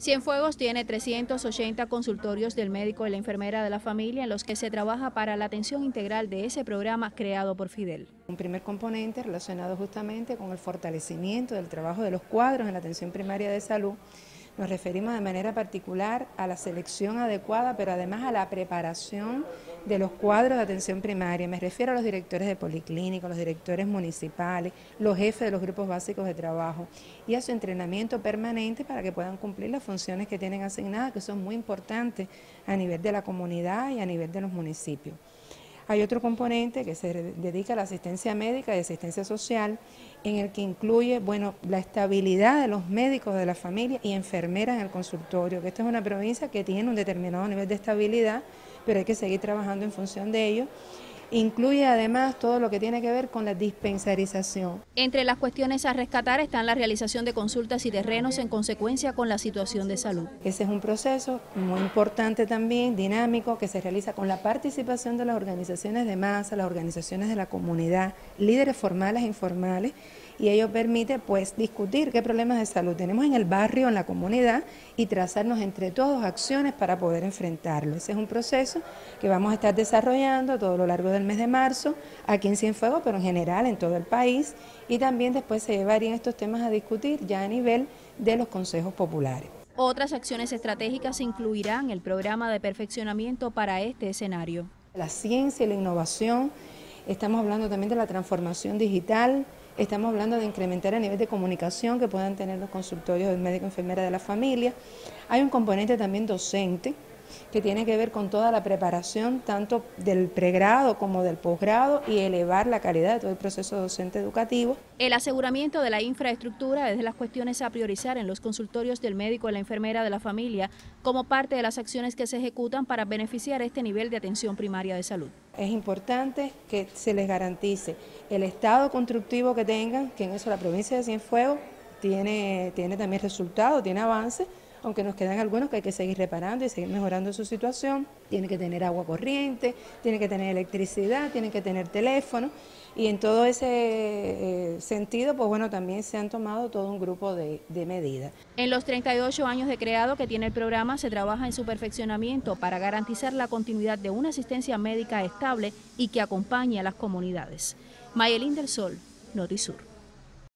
Cienfuegos tiene 380 consultorios del médico y la enfermera de la familia en los que se trabaja para la atención integral de ese programa creado por Fidel. Un primer componente relacionado justamente con el fortalecimiento del trabajo de los cuadros en la atención primaria de salud. Nos referimos de manera particular a la selección adecuada, pero además a la preparación de los cuadros de atención primaria. Me refiero a los directores de policlínicos, los directores municipales, los jefes de los grupos básicos de trabajo y a su entrenamiento permanente para que puedan cumplir las funciones que tienen asignadas, que son muy importantes a nivel de la comunidad y a nivel de los municipios. Hay otro componente que se dedica a la asistencia médica y asistencia social, en el que incluye, la estabilidad de los médicos de la familia y enfermeras en el consultorio, que esta es una provincia que tiene un determinado nivel de estabilidad, pero hay que seguir trabajando en función de ello. Incluye además todo lo que tiene que ver con la dispensarización. Entre las cuestiones a rescatar están la realización de consultas y terrenos en consecuencia con la situación de salud. Ese es un proceso muy importante también, dinámico, que se realiza con la participación de las organizaciones de masa, las organizaciones de la comunidad, líderes formales e informales, y ello permite discutir qué problemas de salud tenemos en el barrio, en la comunidad, y trazarnos entre todos acciones para poder enfrentarlo. Ese es un proceso que vamos a estar desarrollando a todo lo largo del mes de marzo, aquí en Cienfuegos, pero en general en todo el país, y también después se llevarían estos temas a discutir ya a nivel de los consejos populares. Otras acciones estratégicas incluirán el programa de perfeccionamiento para este escenario. La ciencia y la innovación, estamos hablando también de la transformación digital, estamos hablando de incrementar el nivel de comunicación que puedan tener los consultorios del médico enfermera de la familia. Hay un componente también docente que tiene que ver con toda la preparación tanto del pregrado como del posgrado y elevar la calidad de todo el proceso docente educativo. El aseguramiento de la infraestructura es de las cuestiones a priorizar en los consultorios del médico y la enfermera de la familia como parte de las acciones que se ejecutan para beneficiar este nivel de atención primaria de salud. Es importante que se les garantice el estado constructivo que tengan, que en eso la provincia de Cienfuegos tiene también resultados, tiene avances, aunque nos quedan algunos que hay que seguir reparando y seguir mejorando su situación. Tienen que tener agua corriente, tienen que tener electricidad, tienen que tener teléfono, y en todo ese sentido, también se han tomado todo un grupo de medidas. En los 38 años de creado que tiene el programa, se trabaja en su perfeccionamiento para garantizar la continuidad de una asistencia médica estable y que acompañe a las comunidades. Mayelín del Sol, Notisur.